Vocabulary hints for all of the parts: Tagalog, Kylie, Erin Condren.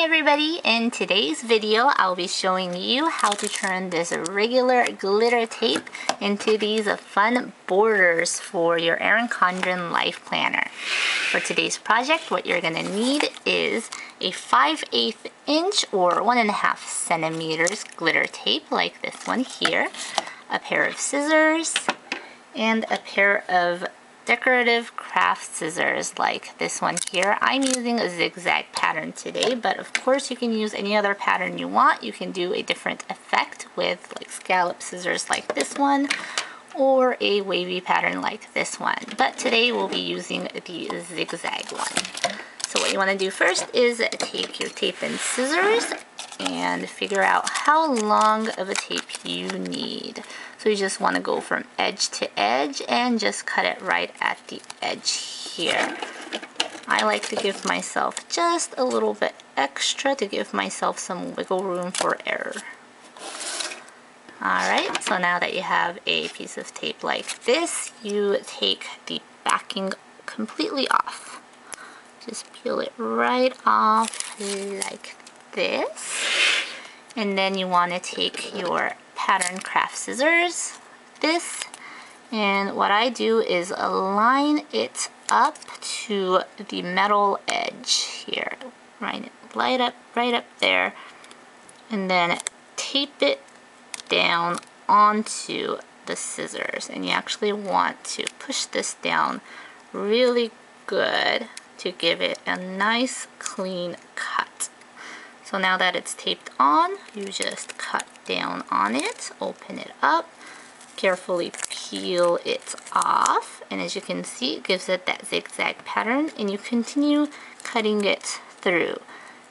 Hi everybody! In today's video, I'll be showing you how to turn this regular glitter tape into these fun borders for your Erin Condren Life Planner. For today's project, what you're going to need is a 5/8 inch or 1.5 centimeters glitter tape like this one here, a pair of scissors, and a pair of decorative craft scissors like this one here. I'm using a zigzag pattern today, but of course you can use any other pattern you want. You can do a different effect with like scallop scissors like this one, or a wavy pattern like this one. But today we'll be using the zigzag one. So what you want to do first is take your tape and scissors and figure out how long of a tape you need. So you just want to go from edge to edge and just cut it right at the edge here. I like to give myself just a little bit extra to give myself some wiggle room for error. Alright, so now that you have a piece of tape like this, you take the backing completely off. Just peel it right off like this. And then you want to take your pattern craft scissors, this, and what I do is align it up to the metal edge here. Line it right up there, and then tape it down onto the scissors. And you actually want to push this down really good to give it a nice clean cut. So now that it's taped on, you just cut down on it, open it up, carefully peel it off, and as you can see, it gives it that zigzag pattern, and you continue cutting it through.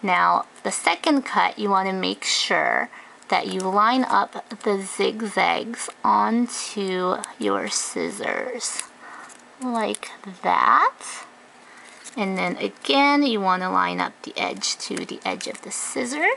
Now, the second cut, you want to make sure that you line up the zigzags onto your scissors, like that. And then again, you want to line up the edge to the edge of the scissor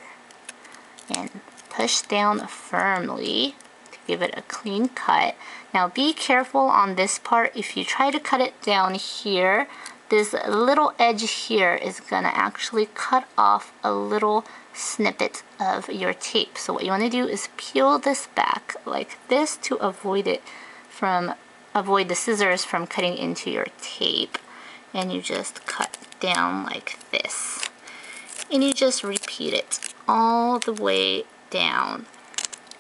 and push down firmly to give it a clean cut. Now be careful on this part. If you try to cut it down here, this little edge here is going to actually cut off a little snippet of your tape. So what you want to do is peel this back like this to avoid the scissors from cutting into your tape. And you just cut down like this, and you just repeat it all the way down.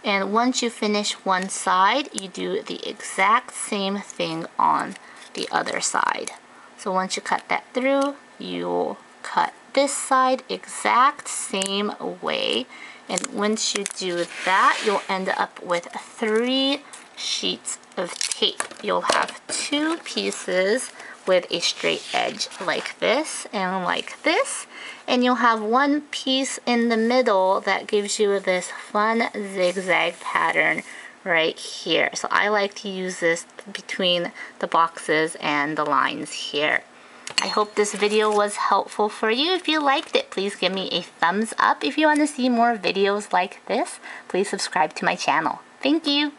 And once you finish one side, you do the exact same thing on the other side. So once you cut that through, you'll cut this side exact same way, and once you do that, you'll end up with 3 sheets of tape. You'll have 2 pieces with a straight edge like this, and you'll have one piece in the middle that gives you this fun zigzag pattern right here. So I like to use this between the boxes and the lines here. I hope this video was helpful for you. If you liked it, please give me a thumbs up. If you want to see more videos like this, please subscribe to my channel. Thank you!